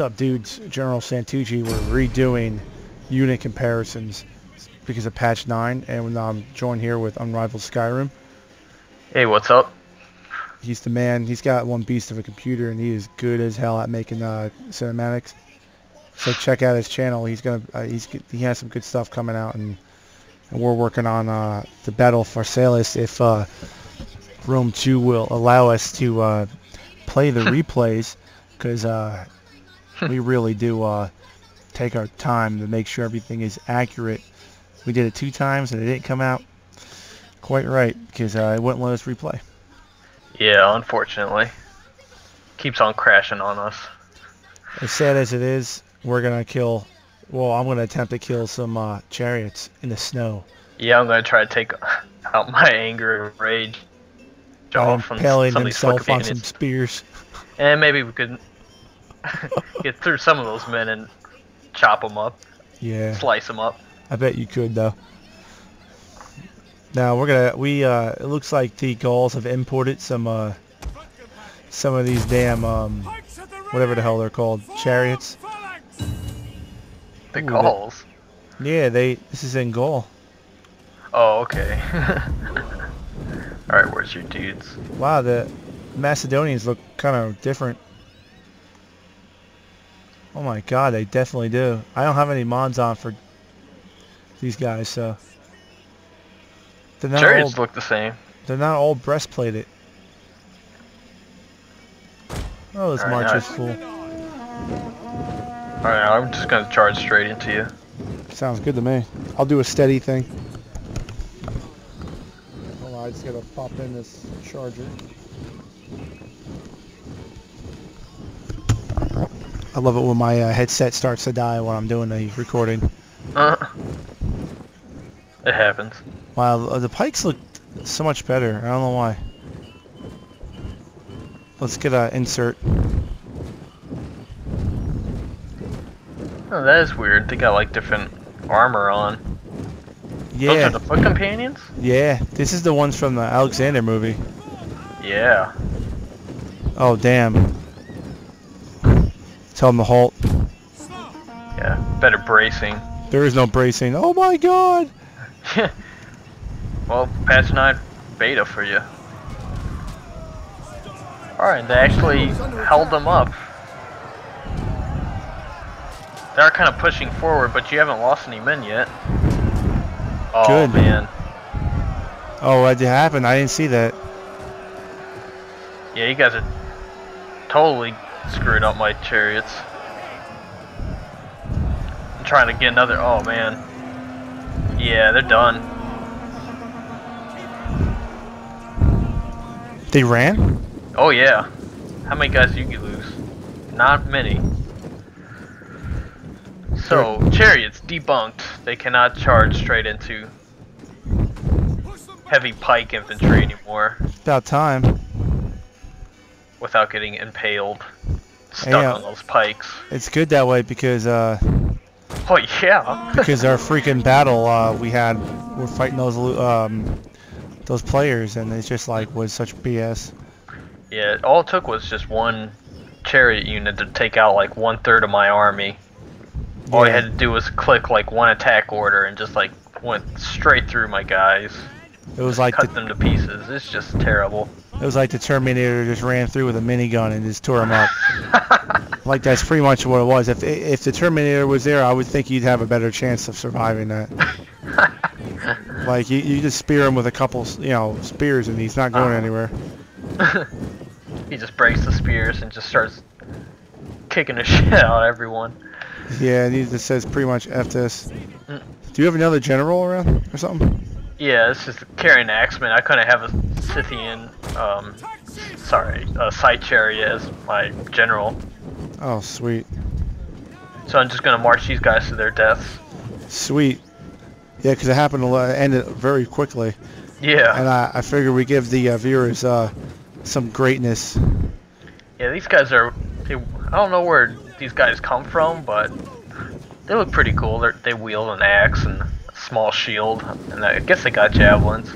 What's up, dudes? General Santucci. We're redoing unit comparisons because of patch 9, and I'm joined here with Unrivaled Skyrim. Hey, what's up? He's the man. He's got one beast of a computer, and he is good as hell at making cinematics. So check out his channel. He's gonna he has some good stuff coming out, and we're working on the Battle of Pharsalus if Rome II will allow us to play the replays, because we really do take our time to make sure everything is accurate. We did it 2 times and it didn't come out quite right because it wouldn't let us replay. Yeah, unfortunately. Keeps on crashing on us. As sad as it is, we're going to kill... Well, I'm going to attempt to kill some chariots in the snow. Yeah, I'm going to try to take out my anger and rage. I'm impaling himself on some spears. And maybe we could get through some of those men and chop them up. Yeah. Slice them up. I bet you could, though. Now we're gonna it looks like the Gauls have imported some of these damn whatever the hell they're called, chariots. The Gauls. Yeah, this is in Gaul. Oh, okay. All right, where's your dudes? Wow, the Macedonians look kind of different. Oh my god, they definitely do. I don't have any mods on for these guys, so... Chariots look the same. They're not all breastplated. Oh, this march is full. Alright, I'm just gonna charge straight into you. Sounds good to me. I'll do a steady thing. Hold on, I just gotta pop in this charger. I love it when my headset starts to die when I'm doing the recording. It happens. Wow, the pikes look so much better. I don't know why. Let's get an insert. Oh, that is weird. They got like different armor on. Yeah. Those are the Foot Companions? Yeah, this is the ones from the Alexander movie. Yeah. Oh, damn. Tell them to halt. Yeah, better bracing. There is no bracing. Oh my god! Well, patch 9 beta for you. Alright, they actually held them up. They are kind of pushing forward, but you haven't lost any men yet. Oh, good. Man. Oh, what happened? I didn't see that. Yeah, you guys are totally screwed up my chariots. I'm trying to get another. Oh man, yeah, they're done. They ran? Oh yeah. How many guys do you lose? Not many. So chariots debunked. They cannot charge straight into heavy pike infantry anymore. About time. Without getting impaled, stuck on those pikes. It's good that way because oh yeah. Because our freaking battle we're fighting those players, and it's just like was such BS. Yeah, all it took was just one chariot unit to take out like 1/3 of my army. All I had to do was click like one attack order and just like went straight through my guys. It was like cut them to pieces. It's just terrible. It was like the Terminator just ran through with a minigun and just tore him up. Like that's pretty much what it was. If the Terminator was there, I would think you'd have a better chance of surviving that. Like you just spear him with a couple, spears, and he's not going anywhere. He just breaks the spears and just starts kicking the shit out of everyone. Yeah, and he just says pretty much F this. Do you have another general around or something? Yeah, this is carrying an axeman. I couldn't have a Scythian, a Scythed Chariot as my general. Oh, sweet. So I'm just gonna march these guys to their deaths. Sweet. Yeah, because it happened ended very quickly. Yeah. And I figure we give the viewers some greatness. Yeah, these guys are. I don't know where these guys come from, but they look pretty cool. They wield an axe and small shield, and I guess they got javelins.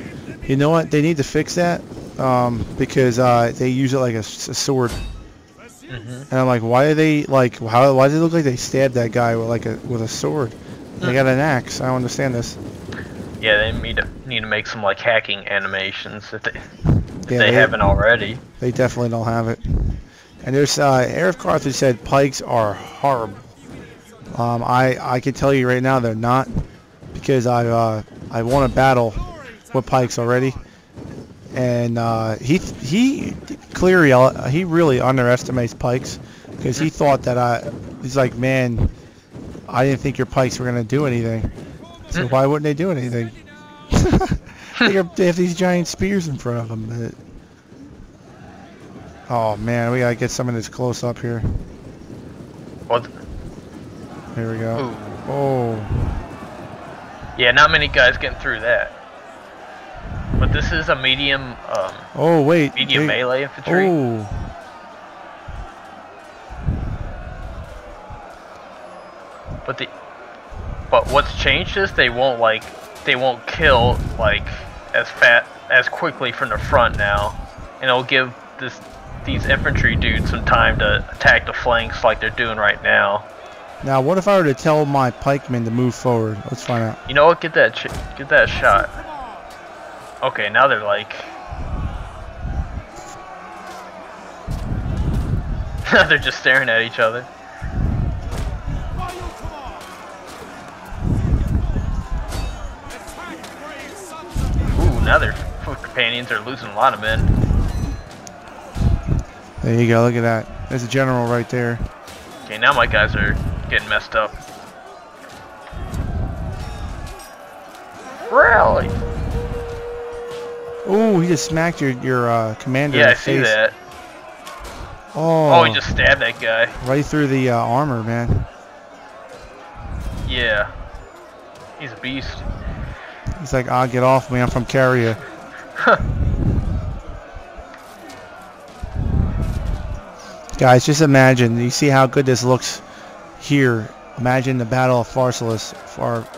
You know what, they need to fix that because they use it like a sword. And I'm like, why are they like? How? Why does it look like they stabbed that guy with like a sword? They got an axe. I don't understand this. Yeah, they need to make some like hacking animations if they haven't already. They definitely don't have it. And there's Eric Carthage said pikes are horrible. I can tell you right now they're not, because I won a battle with pikes already, and Cleary really underestimates pikes, because he thought that he's like, man, I didn't think your pikes were gonna do anything, so why wouldn't they do anything? They have these giant spears in front of them. Oh man, we gotta get some of this close up here. What? Here we go. Ooh. Oh. Yeah, not many guys getting through that. But this is a medium. Oh wait. Medium melee infantry. Oh. But what's changed is they won't kill like as quickly from the front now, and it'll give these infantry dudes some time to attack the flanks like they're doing right now. Now, what if I were to tell my pikemen to move forward? Let's find out. You know what? Get that shot. Okay, now they're like. Now they're just staring at each other. Ooh, now their foot companions are losing a lot of men. There you go. Look at that. There's a general right there. Okay, now my guys are getting messed up. Really? Ooh, he just smacked your commander in the face. Yeah, I see that. Oh. Oh, he just stabbed that guy. Right through the armor, man. Yeah. He's a beast. He's like, ah, get off me, I'm from Caria. Guys, just imagine. You see how good this looks here. Imagine the Battle of Pharsalus,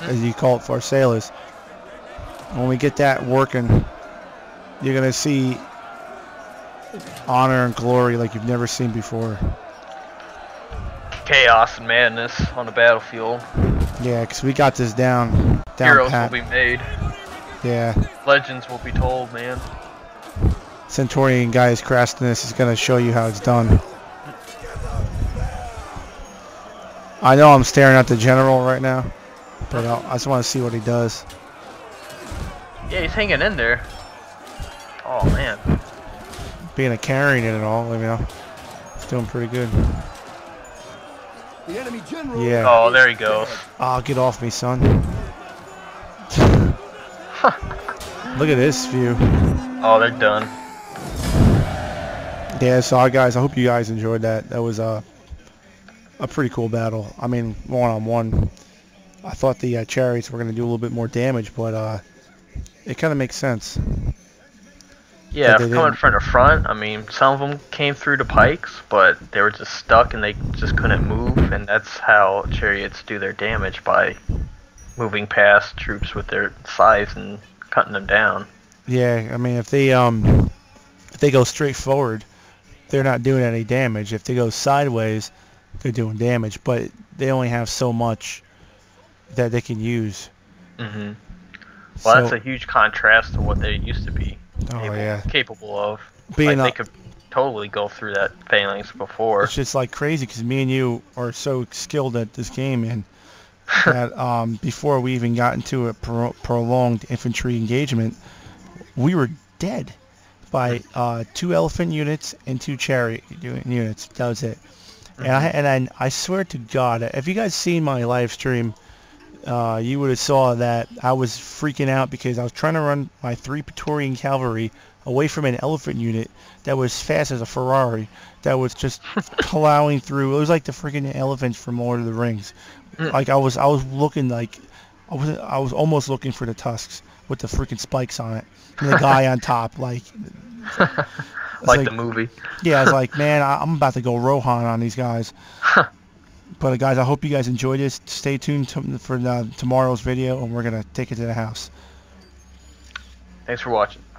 as you call it, Pharsalus. When we get that working, you're gonna see honor and glory like you've never seen before. Chaos and madness on the battlefield. Yeah, because we got this down. Heroes pat. Will be made. Yeah. Legends will be told, man. Centurion guy is crafting this. He's gonna show you how it's done. I know I'm staring at the general right now, but I just want to see what he does. Yeah, he's hanging in there. Oh man. Being a carrying it and all, you know, it's doing pretty good. The enemy general. Yeah. Oh, there he goes. Ah, oh, get off me, son. Look at this view. Oh, they're done. Yeah, so guys, I hope you guys enjoyed that. That was a pretty cool battle. I mean, one-on-one. I thought the chariots were going to do a little bit more damage, but it kind of makes sense. Yeah, coming from the front, I mean, some of them came through the pikes, but they were just stuck and they just couldn't move, and that's how chariots do their damage, by moving past troops with their size and cutting them down. Yeah, I mean, if they go straight forward, they're not doing any damage. If they go sideways, they're doing damage, but they only have so much that they can use. Mm-hmm. Well, so, that's a huge contrast to what they used to be capable of. Being like, they could totally go through that phalanx before. It's just like crazy, because me and you are so skilled at this game, and that before we even got into a prolonged infantry engagement, we were dead by 2 elephant units and 2 chariot units. That was it. And I swear to God, if you guys seen my live stream, you would have saw that I was freaking out, because I was trying to run my 3 Praetorian cavalry away from an elephant unit that was fast as a Ferrari, that was just plowing through. It was like the freaking elephants from Lord of the Rings. Like I was looking like I was almost looking for the tusks with the freaking spikes on it, and the guy on top, like. Like the movie. Yeah, I was like, man, I'm about to go Rohan on these guys. But guys, I hope you guys enjoyed this. Stay tuned for tomorrow's video, and we're going to take it to the house. Thanks for watching.